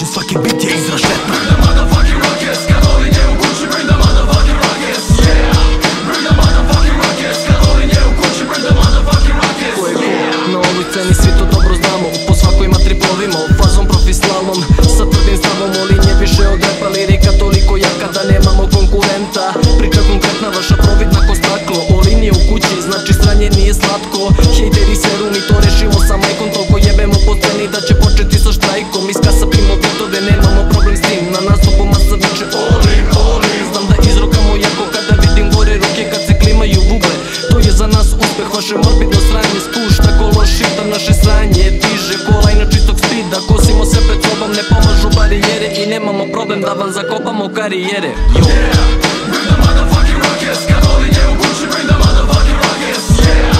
Znači svaki bit je izraz šetna. Bring the motherfucking rockets, kad oni nje u kući. Bring the motherfucking rockets, yeah. Bring the motherfucking rockets, kad oni nje u kući. Bring the motherfucking rockets, yeah. Ko je ko na ovoj ceni, svi to dobro znamo. Po svakoj ima tripovima, u fazom profi slalom. Sa tvrdim stavom, ali nje više od repa. Lirika toliko jaka da nemamo konkurenta. Priča konkretna, vaša providna ko staklo. Oli nje u kući, znači stranje nije slatko. Hejteri seru, mi to rešimo sa majkom. Toliko jebemo po ceni da će početi sa štrajkom. Iskasapimo bitove, nemamo problem s tim. Na nastupu masa viče all in, all in. Znam da izrokamo jako kada vidim gore ruke kad se klimaju buble. To je za nas uspeh, vaše morbidno sranje. Spušta kolo, šita naše sranje. Diže kolajna čistog spida. Kosimo sve pred sobom, ne pomažu barijere. I nemamo problem da vam zakopamo karijere. Yeah, bring the motherfucking rockets, kad oni nje u kući. Bring the motherfucking rockets, yeah.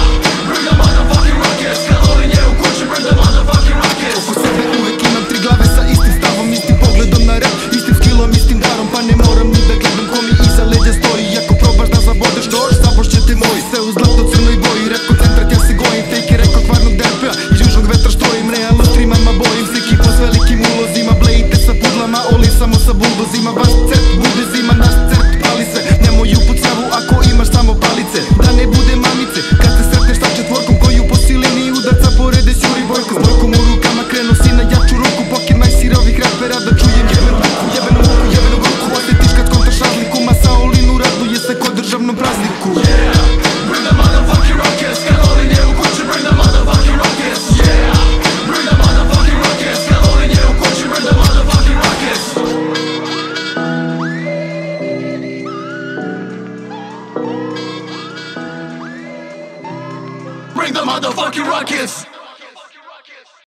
Bring the motherfucking rockets, kad oni nje u kući. Bring the motherfucking rockets. Oko sebe uvijek imam tri glave sa istim stavom, istim pogledom na rap, istim skillom, istim darom. Pa ne moram ni da gledam ko mi iza leđa stoji. Jako probaš da zabodeš nož, zabošćete moji. Sve u zlato crnoj boji, rap koncentrat ja se gojim. Fake je reko kvarnog derpea i žužnog vetra štrojim. Realno streamama bojim se kipo s velikim ulozima. Blejite sa pudlama, oli samo sa buldozima. Vaš cert bude zima, naš cert pali se. Nemoj ju pod savu ako imaš samo palice. Da ne bude mamice, kad se sretneš sa četvorkom koju po silini udaca porede s Juribojkom. S brojkom u rukama krenu si na jaču ruku. Pokin najsirovih rapera da čujem jebenu ruku, jebenu ruku, jebenu ruku. Osjetiš kad kontaš razliku, masa olinu raduje se ko državnom prazniku. Yeah, bring the motherfucking rockets, kad oni nje u kući. Bring the motherfucking rockets, yeah. Bring the motherfucking rockets, kad oni nje u kući. Bring the motherfucking rockets. Bring the motherfucking rockets.